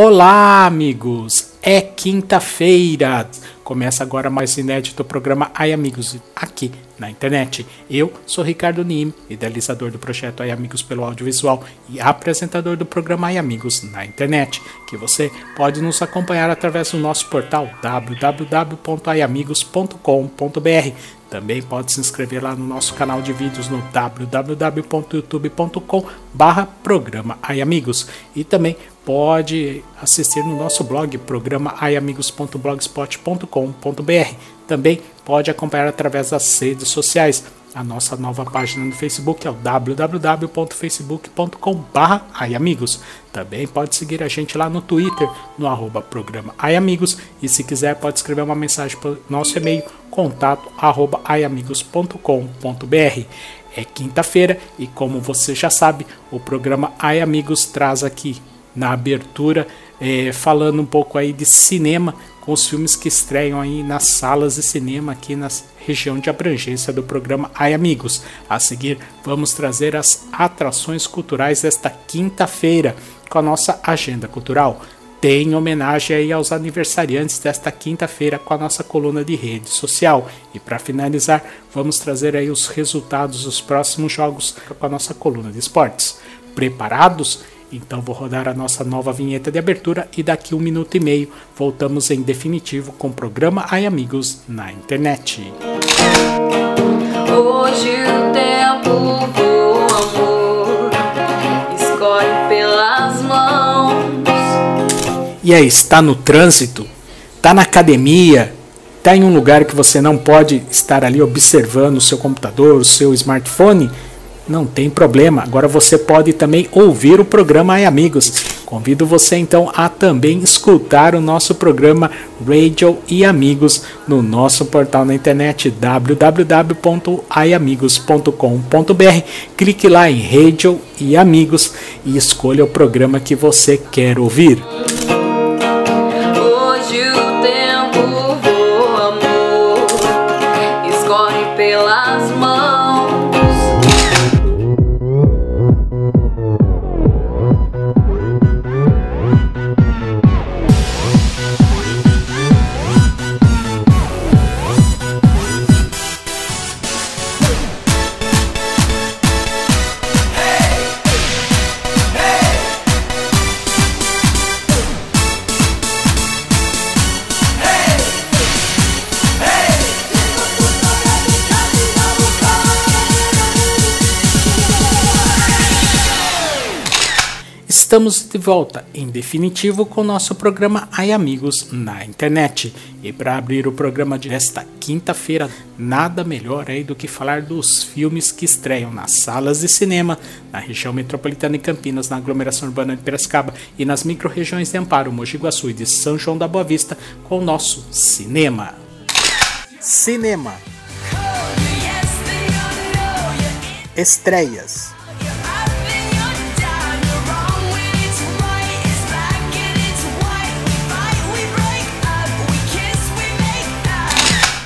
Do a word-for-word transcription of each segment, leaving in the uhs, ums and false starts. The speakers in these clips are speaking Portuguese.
Olá, amigos! É quinta-feira! Começa agora mais inédito programa iAmigos aqui na internet. Eu sou Ricardo Niime, idealizador do projeto iAmigos pelo Audiovisual e apresentador do programa iAmigos na internet, que você pode nos acompanhar através do nosso portal w w w ponto i amigos ponto com ponto b r. Também pode se inscrever lá no nosso canal de vídeos no w w w ponto youtube ponto com barra programa iAmigos e também pode assistir no nosso blog programa i amigos ponto blogspot ponto com ponto b r. Também pode acompanhar através das redes sociais. A nossa nova página no Facebook é o w w w ponto facebook ponto com barra iAmigos. Também pode seguir a gente lá no Twitter, no arroba programa iAmigos. E se quiser pode escrever uma mensagem para o nosso e-mail, contato arroba iamigos ponto com ponto b r. É quinta-feira e, como você já sabe, o programa iAmigos traz aqui na abertura é, falando um pouco aí de cinema, com os filmes que estreiam aí nas salas de cinema aqui na região de abrangência do programa iAmigos. A seguir, vamos trazer as atrações culturais desta quinta-feira com a nossa agenda cultural. Tem homenagem aí aos aniversariantes desta quinta-feira com a nossa coluna de rede social. E para finalizar, vamos trazer aí os resultados dos próximos jogos com a nossa coluna de esportes. Preparados? Então vou rodar a nossa nova vinheta de abertura e daqui um minuto e meio voltamos em definitivo com o programa iAmigos na internet. Hoje o tempo voa, amor, escorre pelas mãos. E aí, está no trânsito? Está na academia? Está em um lugar que você não pode estar ali observando o seu computador, o seu smartphone? Não tem problema, agora você pode também ouvir o programa iAmigos. Convido você então a também escutar o nosso programa Radio iAmigos no nosso portal na internet w w w ponto i amigos ponto com ponto b r. Clique lá em Radio iAmigos e escolha o programa que você quer ouvir. Estamos de volta, em definitivo, com o nosso programa iAmigos na internet. E para abrir o programa desta quinta-feira, nada melhor aí do que falar dos filmes que estreiam nas salas de cinema, na região metropolitana de Campinas, na aglomeração urbana de Piracicaba e nas micro-regiões de Amparo, Mogi Guaçu e de São João da Boa Vista, com o nosso cinema. Cinema. Estreias.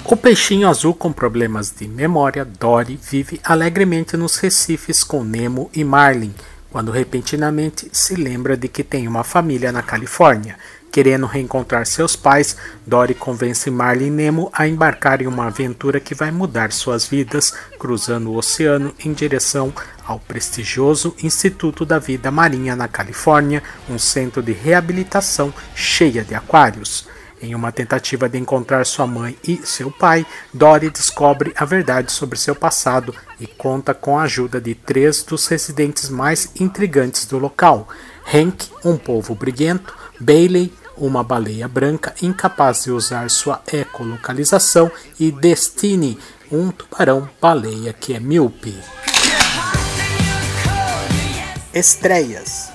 O peixinho azul com problemas de memória, Dory, vive alegremente nos recifes com Nemo e Marlin, quando repentinamente se lembra de que tem uma família na Califórnia. Querendo reencontrar seus pais, Dory convence Marlin e Nemo a embarcar em uma aventura que vai mudar suas vidas, cruzando o oceano em direção ao prestigioso Instituto da Vida Marinha na Califórnia, um centro de reabilitação cheia de aquários. Em uma tentativa de encontrar sua mãe e seu pai, Dory descobre a verdade sobre seu passado e conta com a ajuda de três dos residentes mais intrigantes do local: Hank, um polvo briguento; Bailey, uma baleia branca incapaz de usar sua ecolocalização; e Destiny, um tubarão-baleia que é míope. Estreias.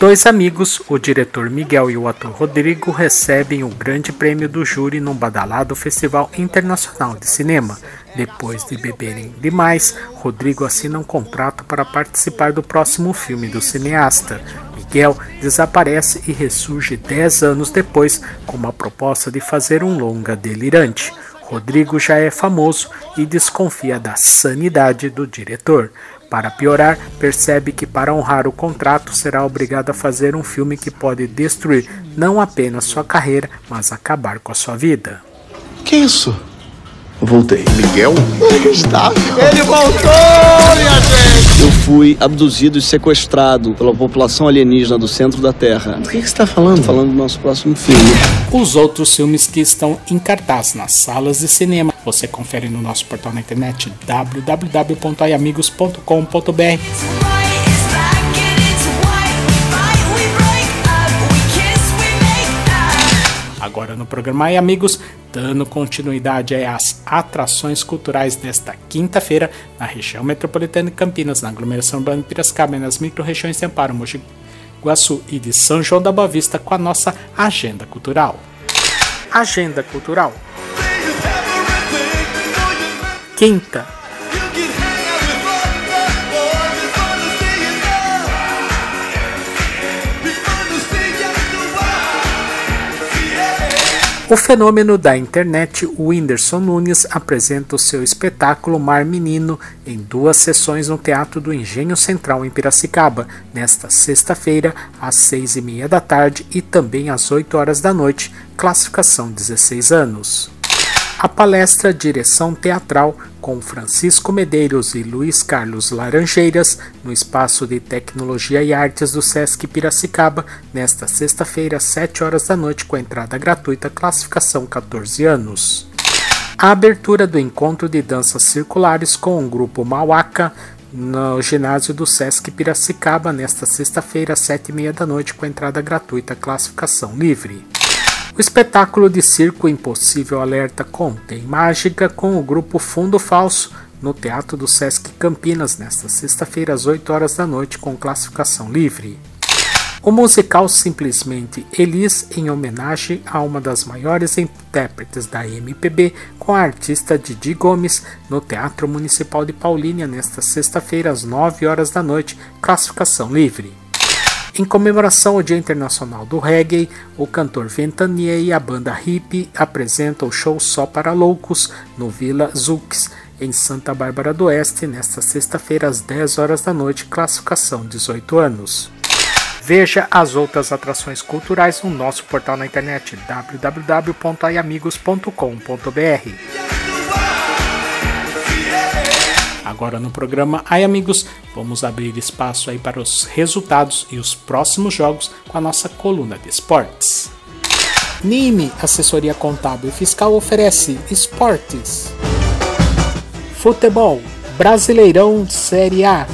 Dois amigos, o diretor Miguel e o ator Rodrigo, recebem o grande prêmio do júri num badalado Festival Internacional de Cinema. Depois de beberem demais, Rodrigo assina um contrato para participar do próximo filme do cineasta. Miguel desaparece e ressurge dez anos depois com uma proposta de fazer um longa delirante. Rodrigo já é famoso e desconfia da sanidade do diretor. Para piorar, percebe que para honrar o contrato será obrigado a fazer um filme que pode destruir não apenas sua carreira, mas acabar com a sua vida. Que isso? Voltei. Miguel? Inacreditável. Ele voltou, minha gente! Eu fui abduzido e sequestrado pela população alienígena do centro da Terra. Do que, que você está falando? Falando do nosso próximo filme. Os outros filmes que estão em cartaz nas salas de cinema, você confere no nosso portal na internet w w w ponto i amigos ponto com ponto b r. Agora no programa iAmigos, dando continuidade às atrações culturais desta quinta-feira na região metropolitana de Campinas, na aglomeração urbana de Piracicaba e nas micro-regiões de Amparo, Mogi Guaçu e de São João da Boa Vista, com a nossa Agenda Cultural. Agenda Cultural. Quinta. O fenômeno da internet, o Whindersson Nunes apresenta o seu espetáculo Mar Menino em duas sessões no Teatro do Engenho Central em Piracicaba, nesta sexta-feira, às seis e meia da tarde e também às oito horas da noite, classificação dezesseis anos. A palestra Direção Teatral, com Francisco Medeiros e Luiz Carlos Laranjeiras, no Espaço de Tecnologia e Artes do Sesc Piracicaba, nesta sexta-feira, às sete horas da noite, com entrada gratuita, classificação quatorze anos. A abertura do encontro de danças circulares com o grupo Mauaca, no ginásio do Sesc Piracicaba, nesta sexta-feira, às sete e meia da noite, com entrada gratuita, classificação livre. O espetáculo de circo Impossível Alerta contém mágica com o grupo Fundo Falso no Teatro do Sesc Campinas nesta sexta-feira às oito horas da noite com classificação livre. O musical Simplesmente Elis em homenagem a uma das maiores intérpretes da M P B com a artista Didi Gomes no Teatro Municipal de Paulínia nesta sexta-feira às nove horas da noite, classificação livre. Em comemoração ao Dia Internacional do Reggae, o cantor Ventanier e a banda Hippie apresentam o show Só para Loucos no Vila Zux, em Santa Bárbara do Oeste, nesta sexta-feira às dez horas da noite, classificação dezoito anos. Veja as outras atrações culturais no nosso portal na internet w w w ponto i amigos ponto com ponto b r. Agora no programa iAmigos, vamos abrir espaço aí para os resultados e os próximos jogos com a nossa coluna de esportes. Niime, assessoria contábil e fiscal, oferece esportes, futebol, Brasileirão Série A,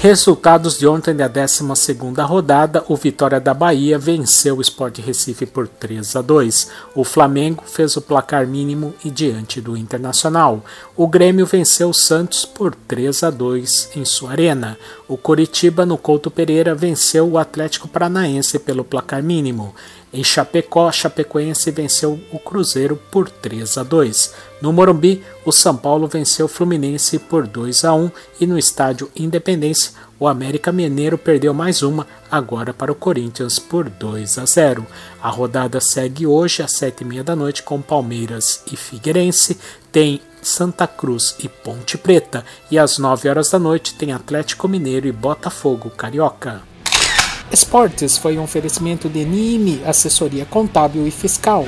resultados de ontem da décima segunda rodada, o Vitória da Bahia venceu o Sport Recife por três a dois. O Flamengo fez o placar mínimo e diante do Internacional. O Grêmio venceu o Santos por três a dois em sua arena. O Coritiba, no Couto Pereira, venceu o Atlético Paranaense pelo placar mínimo. Em Chapecó, Chapecoense venceu o Cruzeiro por três a dois. No Morumbi, o São Paulo venceu o Fluminense por dois a um e no estádio Independência, o América Mineiro perdeu mais uma, agora para o Corinthians por dois a zero. A rodada segue hoje às sete e meia da noite com Palmeiras e Figueirense, tem Santa Cruz e Ponte Preta e às nove horas da noite tem Atlético Mineiro e Botafogo Carioca. Esportes foi um oferecimento de Niime, assessoria contábil e fiscal.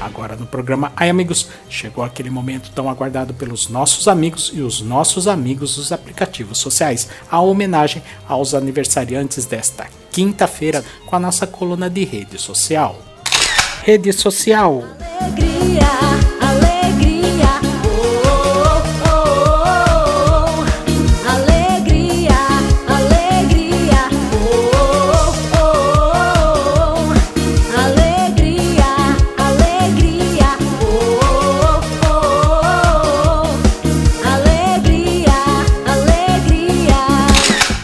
Agora no programa iAmigos, chegou aquele momento tão aguardado pelos nossos amigos e os nossos amigos dos aplicativos sociais, a homenagem aos aniversariantes desta quinta-feira com a nossa coluna de rede social. Rede social. Alegria.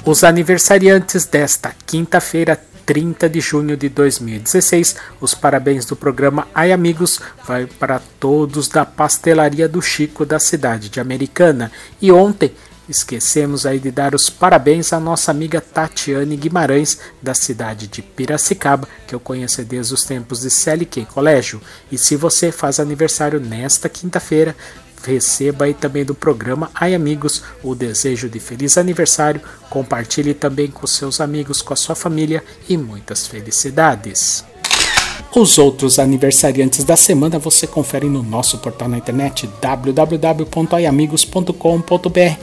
Os aniversariantes desta quinta-feira, trinta de junho de dois mil e dezesseis, os parabéns do programa iAmigos vai para todos da Pastelaria do Chico da cidade de Americana. E ontem Esquecemos aí de dar os parabéns à nossa amiga Tatiane Guimarães, da cidade de Piracicaba, que eu conheço desde os tempos de C L Q Colégio. E se você faz aniversário nesta quinta-feira, receba aí também do programa iAmigos o desejo de feliz aniversário, compartilhe também com seus amigos, com a sua família e muitas felicidades. Os outros aniversariantes da semana você confere no nosso portal na internet w w w ponto i amigos ponto com ponto b r.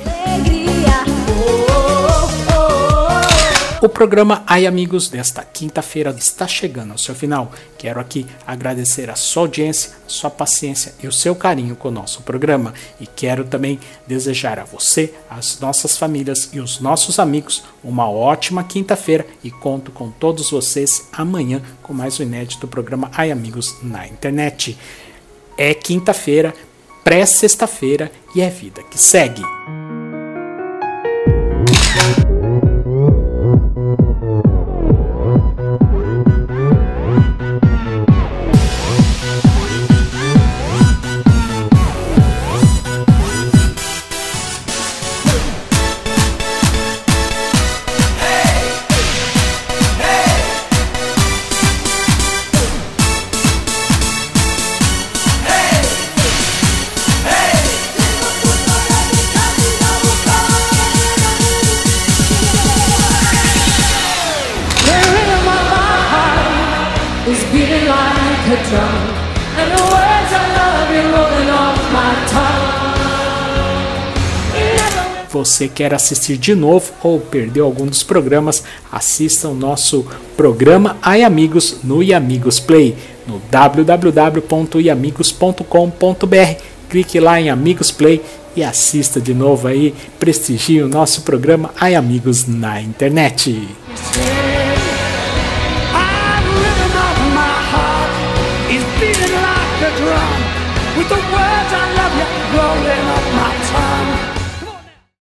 O programa iAmigos desta quinta-feira está chegando ao seu final. Quero aqui agradecer a sua audiência, a sua paciência e o seu carinho com o nosso programa. E quero também desejar a você, às nossas famílias e os nossos amigos uma ótima quinta-feira e conto com todos vocês amanhã com mais um inédito programa iAmigos na internet. É quinta-feira, pré-sexta-feira e é vida que segue. Você quer assistir de novo ou perdeu algum dos programas, assista o nosso programa iAmigos no iAmigos Play, no w w w ponto i amigos ponto com ponto b r. Clique lá em Amigos Play e assista de novo aí, prestigie o nosso programa iAmigos na internet.